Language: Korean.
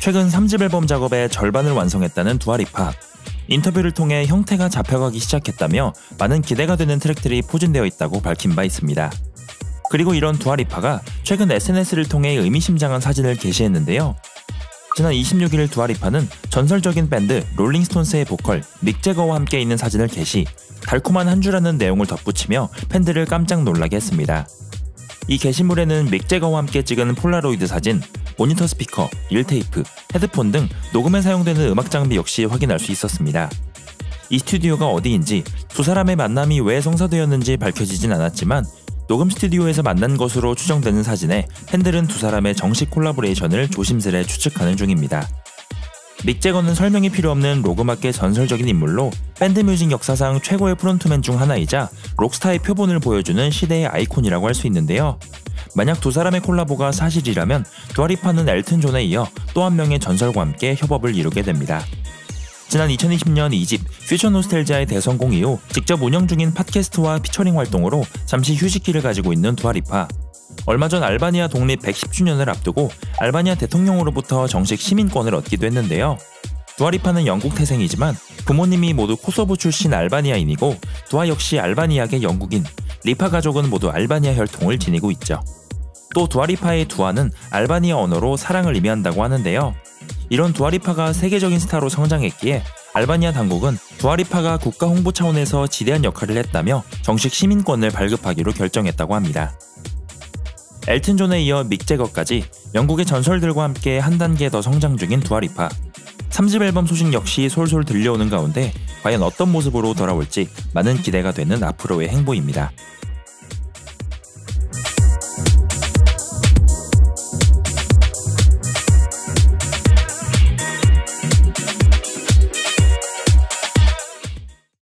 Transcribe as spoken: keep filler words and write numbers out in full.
최근 삼 집 앨범 작업의 절반을 완성했다는 두아 리파. 인터뷰를 통해 형태가 잡혀가기 시작했다며 많은 기대가 되는 트랙들이 포진되어 있다고 밝힌 바 있습니다. 그리고 이런 두아 리파가 최근 에스엔에스를 통해 의미심장한 사진을 게시했는데요. 지난 이십육 일 두아 리파는 전설적인 밴드 롤링스톤스의 보컬 믹 재거와 함께 있는 사진을 게시, 달콤한 한 주라는 내용을 덧붙이며 팬들을 깜짝 놀라게 했습니다. 이 게시물에는 믹 재거와 함께 찍은 폴라로이드 사진, 모니터 스피커, 일테이프, 헤드폰 등 녹음에 사용되는 음악 장비 역시 확인할 수 있었습니다. 이 스튜디오가 어디인지, 두 사람의 만남이 왜 성사되었는지 밝혀지진 않았지만 녹음 스튜디오에서 만난 것으로 추정되는 사진에 팬들은 두 사람의 정식 콜라보레이션을 조심스레 추측하는 중입니다. 믹 재거는 설명이 필요 없는 록음악계 전설적인 인물로 밴드 뮤직 역사상 최고의 프론트맨 중 하나이자 록스타의 표본을 보여주는 시대의 아이콘이라고 할 수 있는데요. 만약 두 사람의 콜라보가 사실이라면 두아 리파는 엘튼 존에 이어 또 한 명의 전설과 함께 협업을 이루게 됩니다. 지난 이천이십 년 이 집 퓨처 노스텔지아의 대성공 이후 직접 운영 중인 팟캐스트와 피처링 활동으로 잠시 휴식기를 가지고 있는 두아 리파. 얼마 전 알바니아 독립 백십 주년을 앞두고 알바니아 대통령으로부터 정식 시민권을 얻기도 했는데요. 두아 리파는 영국 태생이지만 부모님이 모두 코소보 출신 알바니아인이고, 두아 역시 알바니아계 영국인, 리파 가족은 모두 알바니아 혈통을 지니고 있죠. 또 두아 리파의 두아는 알바니아 언어로 사랑을 의미한다고 하는데요. 이런 두아 리파가 세계적인 스타로 성장했기에 알바니아 당국은 두아 리파가 국가 홍보 차원에서 지대한 역할을 했다며 정식 시민권을 발급하기로 결정했다고 합니다. 엘튼 존에 이어 믹 재거까지 영국의 전설들과 함께 한 단계 더 성장 중인 두아 리파. 삼 집 앨범 소식 역시 솔솔 들려오는 가운데 과연 어떤 모습으로 돌아올지 많은 기대가 되는 앞으로의 행보입니다.